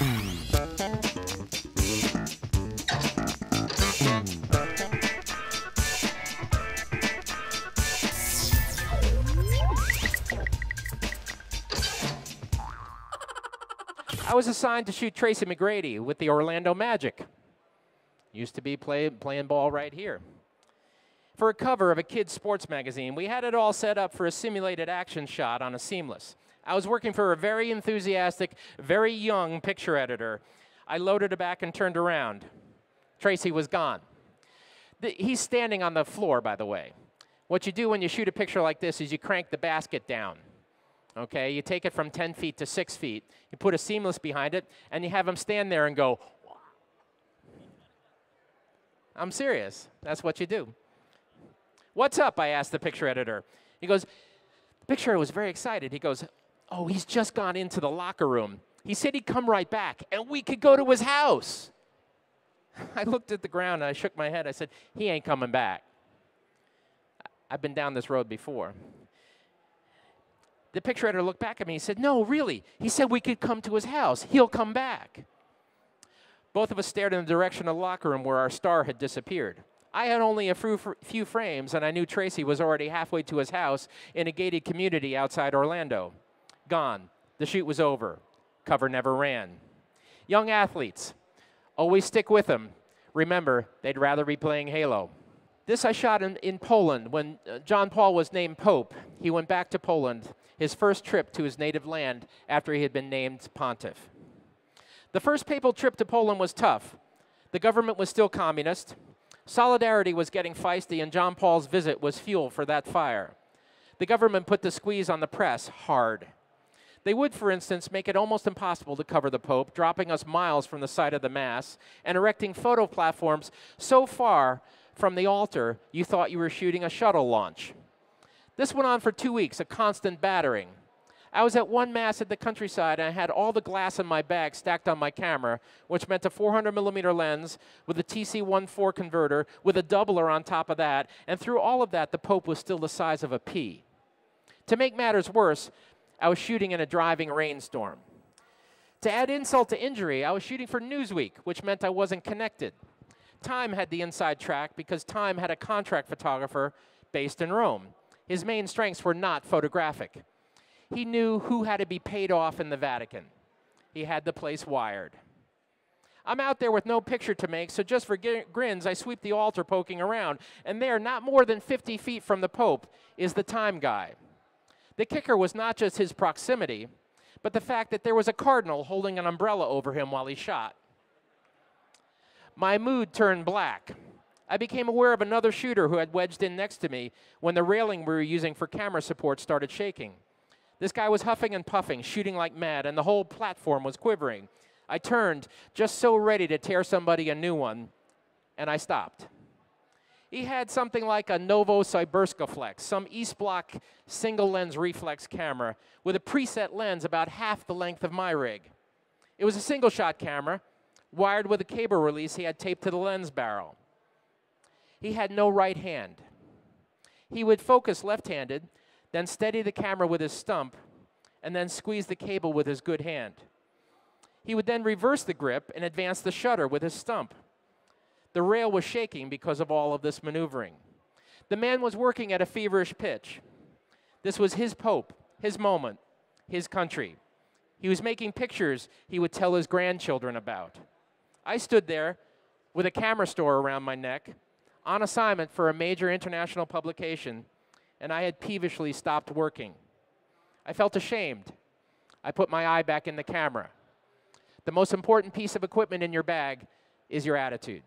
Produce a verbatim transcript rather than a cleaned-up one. I was assigned to shoot Tracy McGrady with the Orlando Magic. Used to be play, playing ball right here. For a cover of a kid's sports magazine, we had it all set up for a simulated action shot on a seamless. I was working for a very enthusiastic, very young picture editor. I loaded it back and turned around. Tracy was gone. The, he's standing on the floor, by the way. What you do when you shoot a picture like this is you crank the basket down. Okay, you take it from ten feet to six feet, you put a seamless behind it, and you have them stand there and go, wah. I'm serious. That's what you do. What's up? I asked the picture editor. He goes, the picture was very excited. He goes, oh, he's just gone into the locker room. He said he'd come right back, and we could go to his house. I looked at the ground, and I shook my head. I said, he ain't coming back. I've been down this road before. The picture editor looked back at me. He said, no, really. He said we could come to his house. He'll come back. Both of us stared in the direction of the locker room where our star had disappeared. I had only a few frames, and I knew Tracy was already halfway to his house in a gated community outside Orlando. Gone. The shoot was over. Cover never ran. Young athletes, always stick with them. Remember, they'd rather be playing Halo. This I shot in, in Poland when John Paul was named Pope. He went back to Poland, his first trip to his native land after he had been named Pontiff. The first papal trip to Poland was tough. The government was still communist. Solidarity was getting feisty, and John Paul's visit was fuel for that fire. The government put the squeeze on the press hard. They would, for instance, make it almost impossible to cover the Pope, dropping us miles from the site of the Mass and erecting photo platforms so far from the altar, you thought you were shooting a shuttle launch. This went on for two weeks, a constant battering. I was at one Mass at the countryside, and I had all the glass in my bag stacked on my camera, which meant a four hundred millimeter lens with a T C one four converter with a doubler on top of that, and through all of that, the Pope was still the size of a pea. To make matters worse, I was shooting in a driving rainstorm. To add insult to injury, I was shooting for Newsweek, which meant I wasn't connected. Time had the inside track because Time had a contract photographer based in Rome. His main strengths were not photographic. He knew who had to be paid off in the Vatican. He had the place wired. I'm out there with no picture to make, so just for grins, I sweep the altar poking around, and there, not more than fifty feet from the Pope, is the Time guy. The kicker was not just his proximity, but the fact that there was a cardinal holding an umbrella over him while he shot. My mood turned black. I became aware of another shooter who had wedged in next to me when the railing we were using for camera support started shaking. This guy was huffing and puffing, shooting like mad, and the whole platform was quivering. I turned, just so ready to tear somebody a new one, and I stopped. He had something like a Novo Cyberska Flex, some East Block single-lens reflex camera with a preset lens about half the length of my rig. It was a single-shot camera, wired with a cable release he had taped to the lens barrel. He had no right hand. He would focus left-handed, then steady the camera with his stump, and then squeeze the cable with his good hand. He would then reverse the grip and advance the shutter with his stump. The rail was shaking because of all of this maneuvering. The man was working at a feverish pitch. This was his Pope, his moment, his country. He was making pictures he would tell his grandchildren about. I stood there with a camera store around my neck, on assignment for a major international publication, and I had peevishly stopped working. I felt ashamed. I put my eye back in the camera. The most important piece of equipment in your bag is your attitude.